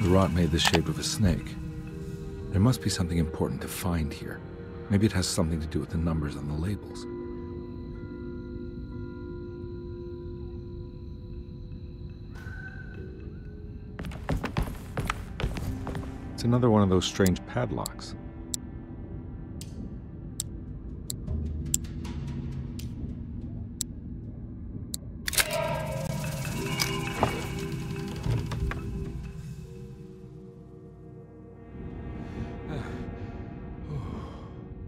The rot made the shape of a snake. There must be something important to find here. Maybe it has something to do with the numbers on the labels. It's another one of those strange padlocks.